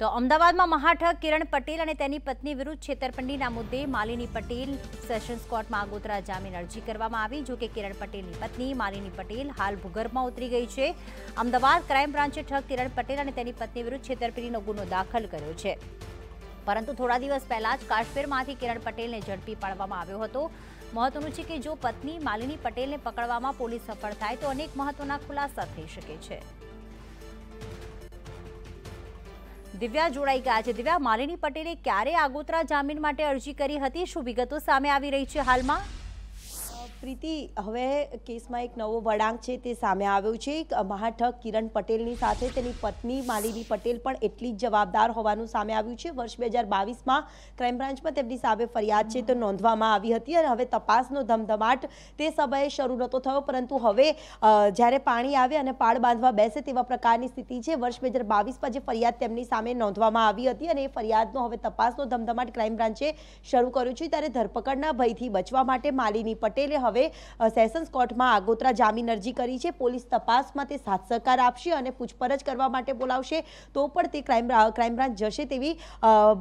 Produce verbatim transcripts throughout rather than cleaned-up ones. તો અમદાવાદમાં મહાઠગ કિરણ પટેલ અને તેની પત્ની વિરુદ્ધ છેતરપિંડીના મુદ્દે માલિની પટેલ સેશન્સ કોર્ટમાં આગોતરા જામીન અરજી કરવામાં આવી. જોકે કિરણ પટેલની પત્ની માલિની પટેલ હાલ ભૂગર્ભમાં ઉતરી ગઈ છે. અમદાવાદ ક્રાઇમ બ્રાન્ચે ઠગ કિરણ પટેલ અને તેની પત્ની વિરુદ્ધ છેતરપિંડીનો ગુનો દાખલ કર્યો છે. પરંતુ થોડા દિવસ પહેલા જ કાશ્મીરમાંથી કિરણ પટેલને ઝડપી પાડવામાં આવ્યો હતો. મહત્વનું છે કે જો પત્ની માલિની પટેલને પકડવામાં પોલીસ સફળ થાય તો અનેક મહત્વના ખુલાસા થઈ શકે છે. दिव्या जोड़ाई गया है. दिव्या, मालिनी पटेले क्यारे आगोतरा जामीन माटे अरजी करी हती, शुं विगतो सामे आवी रही छे हाल में? प्रीति, हवे केस में एक नवो वळांक छे ते सामे आव्यो छे. महाठग किरण पटेलनी साथे तेनी पत्नी मालिनी पटेल पण एटली ज जवाबदार होवानुं सामे आव्युं छे. वर्ष बे हज़ार बावीस मां क्राइम ब्रांच में तेमनी सामे फरियाद छे तो नोंधवामां आवी हती अने हवे तपासनो धमधमाट ते समये शरू नतो थयो, परंतु हवे ज्यारे पाणी आवे अने पाळ बांधवा बेसे तेवा प्रकारनी स्थिति छे. वर्ष बे हज़ार बावीस मां जे फरियाद तेमनी सामे नोंधवामां आवी हती अने ए फरियादनो हवे तपासनो धमधमाट क्राइम ब्रांचे शरू कर्यो छे. त्यारे धरपकड़ना भयथी बचवा माटे मालिनी पटेले हवे सेशन्स कोर्ट में आगोतरा जामीन अर्जी करी है. पुलिस तपास में साथ सहकार आपशे अने पूछपरछ करवा माटे बोलावशे तो पण ते क्राइम क्राइम ब्रांच जशे तेवी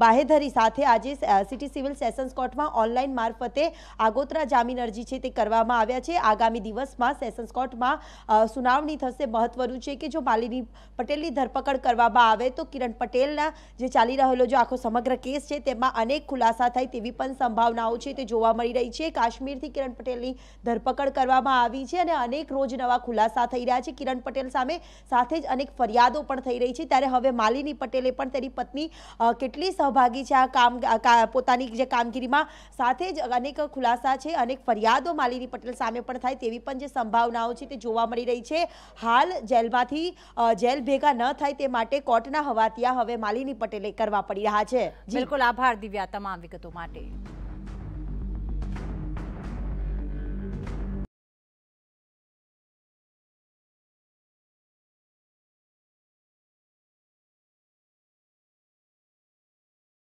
बाहेधरी साथे आज सीटी सीविल सेशन्स कोर्ट में ऑनलाइन मार्फते आगोतरा जामीन अरजी है ते करवामां आव्या छे. आगामी दिवस में सेशन्स कोर्ट में सुनावणी थशे. महत्वनुं छे कि जो मालिनी पटेलनी धरपकड़ करवामां आवे तो किरण पटेलना जे चाली रहेलो जो आखो समग्र केस है तेमां अनेक खुलासा थाय तेवी पण संभावनाओ छे ते जोवा मळी रही है. काश्मीरथी किरण पटेलनी धरपकड़ करवामां आवी छे अने अनेक रोज नवा खुलासा थई रह्या छे. किरण पटेल सामे साथे ज अनेक फरियादो पण थई रही छे. त्यारे हवे मालिनी पटेले पण तेनी पत्नी केटली सहभागी छे आ काम पोतानी जे कामगीरीमां साथे ज अनेक खुलासा छे, अनेक फरियादो मालिनी पटेल सामे पण थाय तेवी पण जे संभावनाओ छे ते जोवा मळी रही छे. हाल जेलमांथी जेल भेगा न थाय ते माटे कोर्टना हवातिया हवे मालिनी पटेले करवा पड़ी रह्या छे. बिलकुल, आभार दिव्या तमाम विगतो माटे.